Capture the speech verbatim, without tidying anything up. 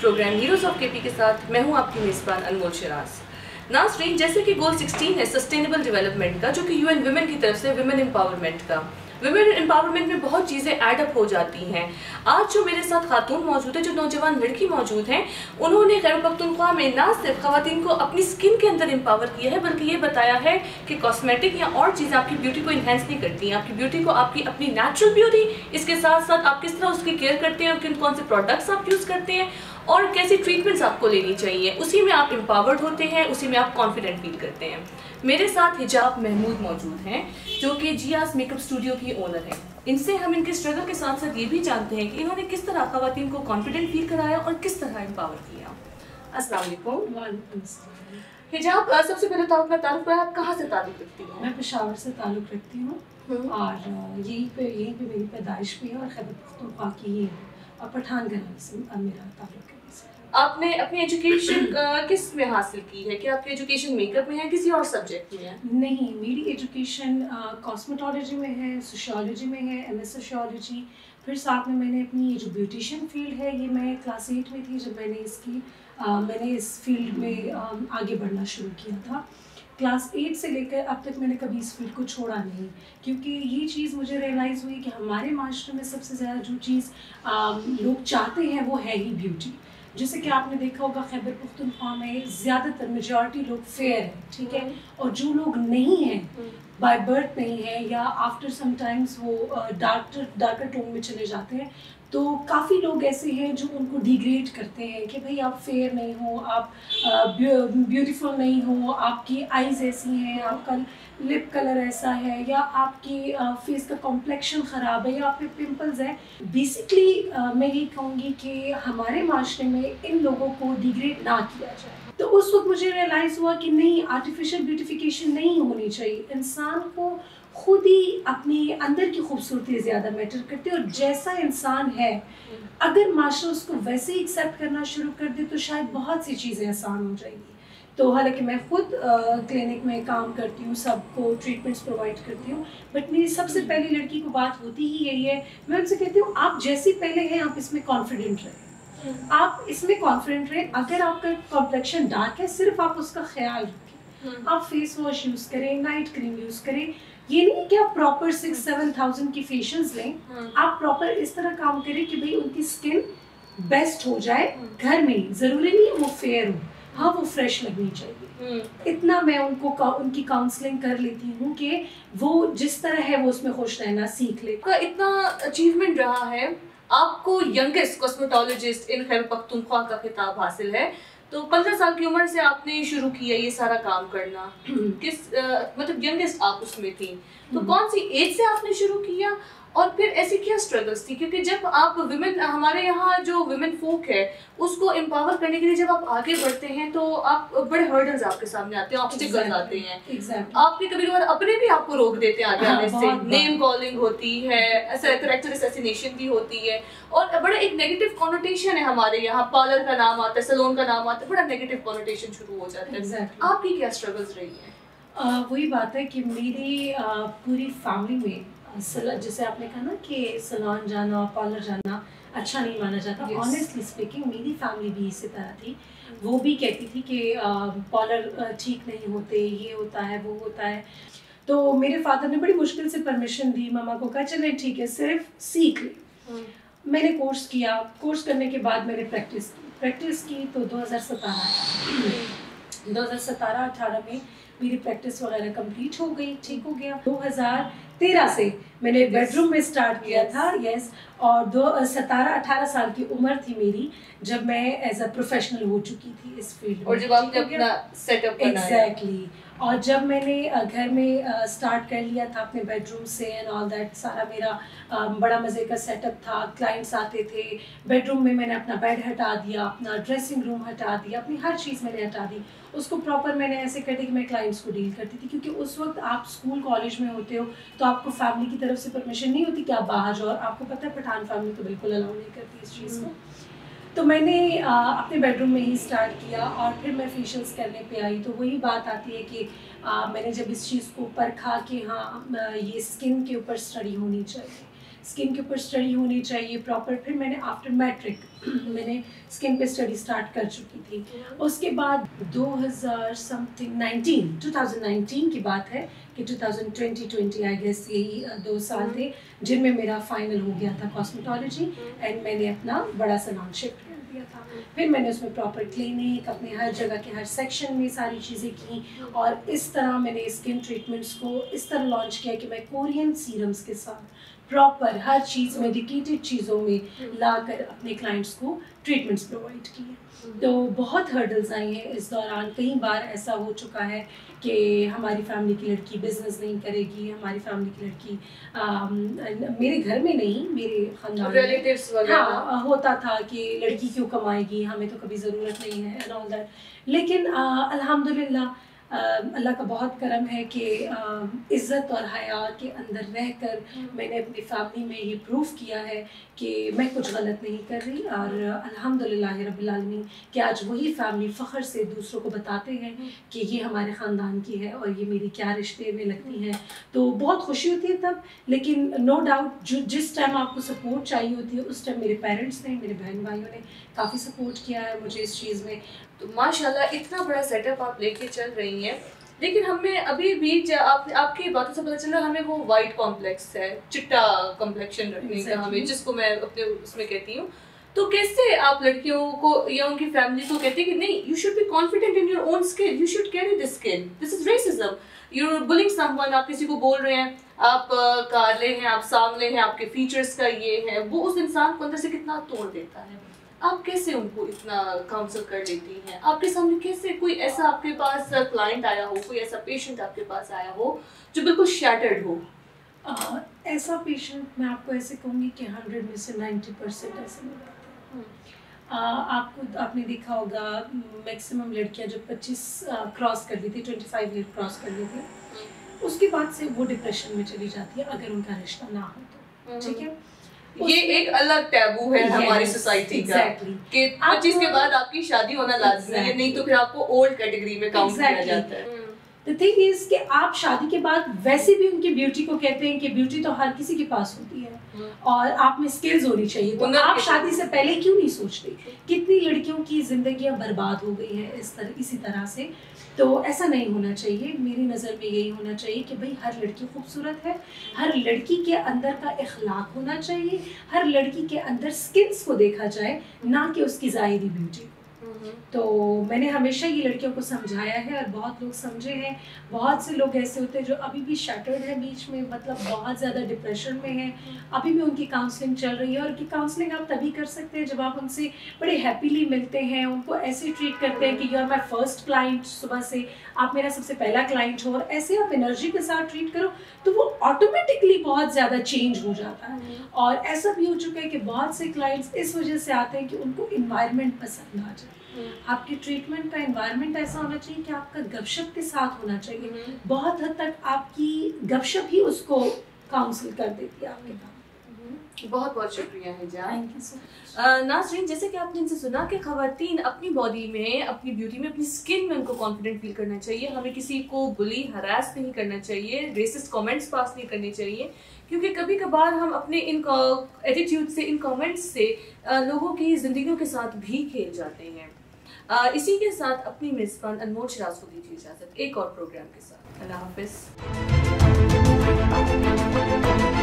Programme heroes of KP के साथ मैं हूं आपकी मेज़बान अनमोल शेराज। नाज़रीन, जैसे कि गोल सोलह है सस्टेनेबल डेवलपमेंट का, जो कि यूएन वुमेन की तरफ से वुमेन एम्पावरमेंट का, वुमेन एम्पावरमेंट में बहुत चीज़ें ऐड अप हो जाती हैं। आज जो मेरे साथ खातून मौजूद है, जो नौजवान लड़की मौजूद हैं, उन्होंने खैबर पख्तूनख्वा में ना सिर्फ ख़वातीन को अपनी स्किन के अंदर एम्पावर किया है, बल्कि ये बताया है कि कॉस्मेटिक या और चीज़ें आपकी ब्यूटी को इन्हेंस नहीं करती हैं। आपकी ब्यूटी को, आपकी अपनी नेचुरल ब्यूटी, इसके साथ साथ आप किस तरह उसकी केयर करते हैं और किन कौन से प्रोडक्ट्स आप यूज़ करते हैं और कैसी ट्रीटमेंट्स आपको लेनी चाहिए, उसी में आप एम्पावर्ड होते हैं, उसी में आप कॉन्फिडेंट फील करते हैं। मेरे साथ हिजाब महमूद मौजूद हैं, जो कि जियास मेकअप स्टूडियो की ओनर हैं। इनसे हम इनके स्ट्रगल के साथ साथ ये भी जानते हैं कि इन्होंने किस तरह ख़वातीन को कॉन्फिडेंट फील कराया और किस तरह एम्पावर किया। अस्सलाम वालेकुम। हिजाब, सबसे पहले तो आपका तारुफ है, आप कहाँ से ताल्लुक़ रखती हैं? मैं पेशावर से ताल्लुक़ रखती हूँ और यहीं पे यहीं पे मेरी पैदाइश भी है और खैबर पख्तूनख्वा की ही है और पठानगढ़ से मेरा ताल्लुक़ है। आपने अपनी एजुकेशन किस में हासिल की है? क्या आपकी एजुकेशन मेकअप में है, किसी और सब्जेक्ट में है? नहीं, मेरी एजुकेशन कॉस्मेटोलॉजी में है, सोशियोलॉजी में है, एमएस सोशियोलॉजी। फिर साथ में मैंने अपनी जो ब्यूटिशियन फील्ड है, ये मैं क्लास एट में थी जब मैंने इसकी आ, मैंने इस फील्ड में आ, आगे बढ़ना शुरू किया था। क्लास एट से लेकर अब तक मैंने कभी इस फील्ड को छोड़ा नहीं, क्योंकि ये चीज़ मुझे रियलाइज़ हुई कि हमारे माशरे में सबसे ज़्यादा जो चीज़ आ, लोग चाहते हैं वो है ही ब्यूटी। जैसे कि आपने देखा होगा खैबर पख्तूनख्वा में ज़्यादातर मेजॉरिटी लोग फेयर हैं, ठीक है, और जो लोग नहीं हैं, बाय बर्थ नहीं है या आफ्टर समटाइम्स वो डार्कर डार्कर टोन में चले जाते हैं, तो काफ़ी लोग ऐसे हैं जो उनको डिग्रेड करते हैं कि भाई आप फेयर नहीं हो, आप ब्यूटीफुल नहीं हो, आपकी आइज़ ऐसी हैं, आपका लिप कलर ऐसा है, या आपकी फेस का कॉम्प्लेक्शन ख़राब है, या आप पे पिंपल्स हैं। बेसिकली मैं यही कहूँगी कि हमारे माशरे में इन लोगों को डिग्रेड ना किया जाए। तो उस वक्त मुझे रियलाइज़ हुआ कि नहीं, आर्टिफिशियल ब्यूटिफिकेशन नहीं होनी चाहिए, इंसान को खुद ही अपने अंदर की खूबसूरती ज़्यादा मैटर करती है, और जैसा इंसान है अगर माशरा उसको वैसे ही एक्सेप्ट करना शुरू कर दे तो शायद बहुत सी चीज़ें आसान हो जाएंगी। तो हालांकि मैं खुद क्लिनिक में काम करती हूँ, सबको ट्रीटमेंट्स प्रोवाइड करती हूँ, बट मेरी सबसे पहली लड़की को बात होती ही यही है, मैं उनसे कहती हूँ आप जैसे पहले हैं आप इसमें कॉन्फिडेंट रहें, आप इसमें कॉन्फिडेंट रहें। अगर आपका कॉम्प्लेक्शन डार्क है सिर्फ आप उसका ख्याल रखें, आप फेस वॉश यूज़ करें, नाइट क्रीम यूज़ करें। ये नहीं कि आप प्रॉपर सिक्स सेवन थाउजेंड की फेशियल्स लें, आप प्रॉपर इस तरह काम करें कि भाई उनकी स्किन बेस्ट हो जाए घर में ही। ज़रूरी नहीं वो फेयर हो, हाँ वो फ्रेश लगनी चाहिए। इतना मैं उनको का, उनकी काउंसलिंग कर लेती हूँ कि वो जिस तरह है वो उसमें खुश रहना सीख ले। का इतना अचीवमेंट रहा है, आपको youngest cosmetologist in Khyber Pakhtunkhwa का खिताब हासिल है, तो पंद्रह साल की उम्र से आपने शुरू किया ये सारा काम करना। किस आ, मतलब यंगेस्ट आप उसमें थी, तो कौन सी एज से आपने शुरू किया और फिर ऐसी क्या स्ट्रगल्स थी? क्योंकि जब आप वुमेन, हमारे यहाँ जो वुमेन फोक है उसको एम्पावर करने के लिए जब आप आगे बढ़ते हैं तो आप बड़े हर्डल्स आपके सामने आते हैं, ऑब्स्टिकल्स आते हैं। exactly. आपके कभी कभार अपने भी आपको रोक देते हैं आगे आने से, नेम कॉलिंग होती है, कैरेक्टर असैसिनेशन भी होती है, और बड़ा एक नेगेटिव कॉनोटेशन है हमारे यहाँ, पार्लर का नाम आता है, सैलून का नाम आता है, बड़ा नेगेटिव कॉनोटेशन शुरू हो जाता है। आपकी क्या स्ट्रगल्स रही है? वही बात है कि मेरी पूरी फैमिली में सलाह, जैसे आपने कहा ना कि सैलून जाना, पार्लर जाना अच्छा नहीं माना जाता। ऑनेस्टली स्पीकिंग मेरी फैमिली भी इसी तरह थी, वो भी कहती थी कि पार्लर ठीक नहीं होते, ये होता है वो होता है। तो मेरे फादर ने बड़ी मुश्किल से परमिशन दी, मामा को कहा चले ठीक है सिर्फ सीख ले। मैंने कोर्स किया, कोर्स करने के बाद मैंने प्रैक्टिस की, प्रैक्टिस की तो दो हज़ार सतारह दो हज़ार सतारह अठारह में मेरी प्रैक्टिस वगैरह कंप्लीट हो गई, ठीक हो गया। दो हज़ार तेरह से मैंने बेडरूम में स्टार्ट किया था, यस, और दो सतारह अठारह साल की उम्र थी मेरी जब मैं एज अ प्रोफेशनल हो चुकी थी इस फील्ड में। और जब आपने अपना सेटअप बनाया, एग्जैक्टली, और जब मैंने घर में स्टार्ट कर लिया था अपने बेडरूम से एंड ऑल दैट, सारा मेरा बड़ा मज़े का सेटअप था, क्लाइंट्स आते थे, बेडरूम में मैंने अपना बेड हटा दिया, अपना ड्रेसिंग रूम हटा दिया, अपनी हर चीज़ मैंने हटा दी। उसको प्रॉपर मैंने ऐसे कर दी कि मैं क्लाइंट्स को डील करती थी, क्योंकि उस वक्त आप स्कूल कॉलेज में होते हो तो आपको फैमिली की तरफ से परमिशन नहीं होती कि आप बाहर जाओ, और आपको पता है पठान फैमिली तो बिल्कुल अलाउ नहीं करती इस चीज़ को। तो मैंने आ, अपने बेडरूम में ही स्टार्ट किया और फिर मैं फेशियल्स करने पे आई, तो वही बात आती है कि आ, मैंने जब इस चीज़ को परखा कि हाँ ये स्किन के ऊपर स्टडी होनी चाहिए, स्किन के ऊपर स्टडी होनी चाहिए प्रॉपर। फिर मैंने आफ्टर मैट्रिक मैंने स्किन पे स्टडी स्टार्ट कर चुकी थी। उसके बाद दो हज़ार something nineteen, two thousand nineteen की बात है कि two thousand twenty I guess यही दो साल थे जिनमें मेरा फाइनल हो गया था कॉस्मेटोलॉजी एंड मैंने अपना बड़ा सैलून शिफ्ट कर दिया था। फिर मैंने उसमें प्रॉपर क्लिनिक अपने हर जगह के हर सेक्शन में सारी चीज़ें की और इस तरह मैंने स्किन ट्रीटमेंट्स को इस तरह लॉन्च किया कि मैं कोरियन सीरम्स के साथ प्रॉपर हर चीज़ मेडिकेटेड चीज़ों में लाकर अपने क्लाइंट्स को ट्रीटमेंट्स प्रोवाइड किए। तो बहुत हर्डल्स आई हैं इस दौरान। कई बार ऐसा हो चुका है कि हमारी फैमिली की लड़की बिजनेस नहीं करेगी, हमारी फैमिली की लड़की आ, मेरे घर में नहीं मेरे खानदान रिलेटिव्स वगैरह होता था कि लड़की क्यों कमाएगी, हमें तो कभी ज़रूरत नहीं है एंड ऑल दैट। लेकिन अल्हम्दुलिल्लाह अल्लाह का बहुत करम है कि इज़्ज़त और हया के अंदर रहकर मैंने अपनी फैमिली में ये प्रूफ किया है कि मैं कुछ गलत नहीं कर रही और अल्हम्दुलिल्लाह रब्बिल आलमीन कि आज वही फैमिली फ़ख्र से दूसरों को बताते हैं कि ये हमारे ख़ानदान की है और ये मेरी क्या रिश्ते में लगती हैं। तो बहुत खुशी होती है तब। लेकिन नो डाउट जो जिस टाइम आपको सपोर्ट चाहिए होती है उस टाइम मेरे पेरेंट्स ने, मेरे बहन भाइयों ने काफ़ी सपोर्ट किया है मुझे इस चीज़ में। तो माशाल्लाह इतना बड़ा सेटअप आप लेके चल रही हैं, लेकिन हमें अभी भी आप आपकी बातों से पता चल रहा है हमें वो वाइट कॉम्प्लेक्स है, चिट्टा कॉम्प्लेक्शन रखने का हमें, जिसको मैं अपने उसमें कहती हूँ। तो कैसे आप लड़कियों को या उनकी फैमिली को कहते हैं कि नहीं, you should be confident in your own skin, you should carry this skin, this is racism, you are bullying someone, आप किसी को बोल रहे हैं आप काले हैं, आप सांवले हैं, आपके फीचर्स का ये है वो, उस इंसान को अंदर से कितना तोड़ देता है। आप कैसे उनको इतना काउंसिल कर लेती हैं? आपके सामने कैसे कोई ऐसा आपके पास क्लाइंट आया हो, कोई ऐसा पेशेंट आपके पास आया हो जो बिल्कुल शैटर्ड हो? आ, ऐसा पेशेंट मैं आपको ऐसे कहूँगी कि हंड्रेड में से नाइन्टी परसेंट ऐसे मिलते हैं। आपको आपने देखा होगा मैक्सिमम लड़कियाँ जो पच्चीस क्रॉस कर ली थी, ट्वेंटी फाइव ईयर क्रॉस कर ली थी, उसके बाद से वो डिप्रेशन में चली जाती है अगर उनका रिश्ता ना हो तो। ठीक है, ये एक अलग टैबू है हमारी सोसाइटी का कि पच्चीस के बाद आपकी शादी होना लाज़मी है, नहीं तो फिर आपको ओल्ड कैटेगरी में काउंट किया जाता है। The thing is कि आप शादी के बाद वैसे भी उनकी ब्यूटी को कहते हैं कि ब्यूटी तो हर किसी के पास होती है और आप में स्किल्स होनी चाहिए, तो आप शादी से पहले क्यों नहीं सोचते? कितनी लड़कियों की जिंदगियां बर्बाद हो गई है इस तरह इसी तरह से। तो ऐसा नहीं होना चाहिए। मेरी नज़र में यही होना चाहिए कि भाई हर लड़की खूबसूरत है, हर लड़की के अंदर का इखलाक होना चाहिए, हर लड़की के अंदर स्किल्स को देखा जाए ना कि उसकी ज़ाहिरी ब्यूटी। तो मैंने हमेशा ये लड़कियों को समझाया है और बहुत लोग समझे हैं। बहुत से लोग ऐसे होते हैं जो अभी भी शटर्ड है, बीच में मतलब बहुत ज़्यादा डिप्रेशन में है, अभी भी उनकी काउंसलिंग चल रही है। और उनकी काउंसलिंग आप तभी कर सकते हैं जब आप उनसे बड़े हैप्पीली मिलते हैं, उनको ऐसे ट्रीट करते हैं कि you are my first client, सुबह से आप मेरा सबसे पहला क्लाइंट हो, और ऐसे आप एनर्जी के साथ ट्रीट करो तो वो ऑटोमेटिकली बहुत ज़्यादा चेंज हो जाता है। और ऐसा भी हो चुका है कि बहुत से क्लाइंट्स इस वजह से आते हैं कि उनको इन्वायरमेंट पसंद आ जाए। आपके ट्रीटमेंट का एनवायरनमेंट ऐसा होना चाहिए कि आपका गपशप के साथ होना चाहिए। बहुत हद तक आपकी गपशप ही उसको काउंसिल कर देती है आपके काम। बहुत बहुत शुक्रिया हिजाब। नाज़रीन, जैसे कि आपने इनसे सुना कि ख़वातीन अपनी बॉडी में, अपनी ब्यूटी में, अपनी स्किन में उनको कॉन्फिडेंट फील करना चाहिए। हमें किसी को बुली हरास नहीं करना चाहिए, रेसिस्ट कमेंट्स पास नहीं करने चाहिए, क्योंकि कभी कभार हम अपने इन एटीट्यूड से, इन कमेंट्स से लोगों की ज़िंदगियों के साथ भी खेल जाते हैं। इसी के साथ अपनी मेज़बान अनमोल शराज को दीजिए इजाज़त एक और प्रोग्राम के साथ। अल्लाह हाफ़िज़।